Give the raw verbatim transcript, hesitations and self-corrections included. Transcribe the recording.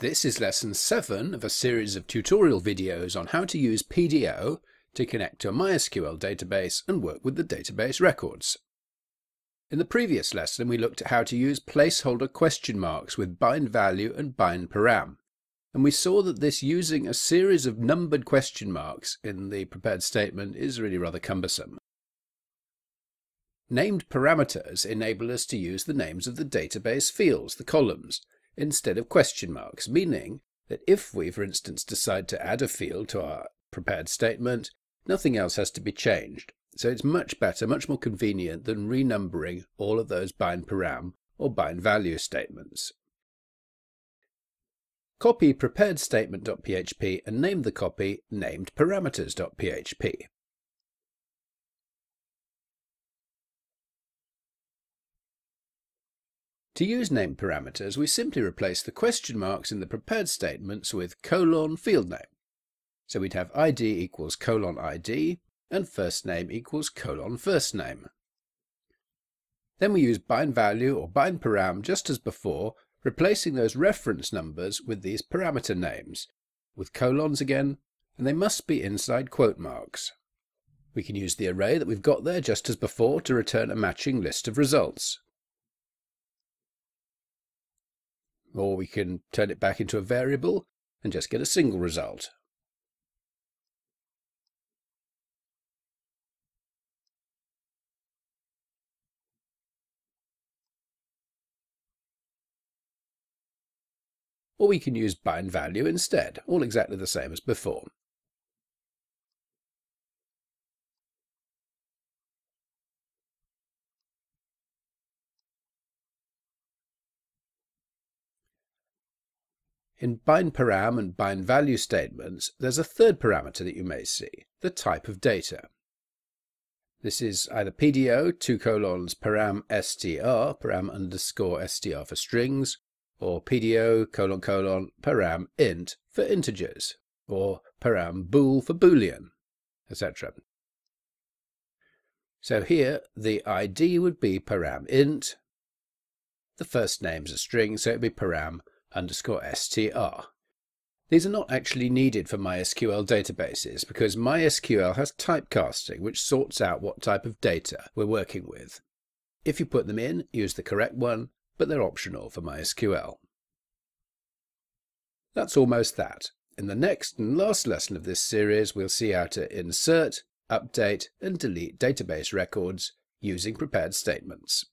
This is lesson seven of a series of tutorial videos on how to use P D O to connect to a MySQL database and work with the database records. In the previous lesson, we looked at how to use placeholder question marks with bind value and bind param, and we saw that this using a series of numbered question marks in the prepared statement is really rather cumbersome. Named parameters enable us to use the names of the database fields, the columns, instead of question marks, meaning that if we, for instance, decide to add a field to our prepared statement, nothing else has to be changed. So it's much better, much more convenient than renumbering all of those bind param or bind value statements. Copy prepared statement.php and name the copy named parameters.php. To use named parameters, we simply replace the question marks in the prepared statements with colon field name. So we'd have I D equals colon I D and first name equals colon first name. Then we use bind value or bind param just as before, replacing those reference numbers with these parameter names, with colons again, and they must be inside quote marks. We can use the array that we've got there just as before to return a matching list of results. Or we can turn it back into a variable and just get a single result. Or we can use bind value instead, all exactly the same as before. In bindParam and bindValue statements, there's a third parameter that you may see, the type of data. This is either P D O, two colons, param_str, param underscore str for strings, or P D O, colon, colon, param_int for integers, or param_bool for boolean, et cetera. So here, the I D would be param_int, the first name's a string, so it'd be param underscore str. These are not actually needed for MySQL databases because MySQL has typecasting, which sorts out what type of data we're working with. If you put them in, use the correct one, but they're optional for MySQL. That's almost that. In the next and last lesson of this series, we'll see how to insert, update, and delete database records using prepared statements.